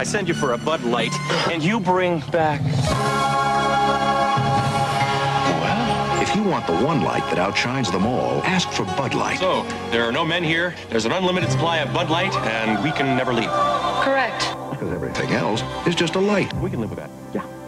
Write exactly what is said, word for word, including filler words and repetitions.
I send you for a Bud Light, and you bring back... Well, if you want the one light that outshines them all, ask for Bud Light. So, there are no men here, there's an unlimited supply of Bud Light, and we can never leave. Correct. Because everything else is just a light. We can live with that. Yeah.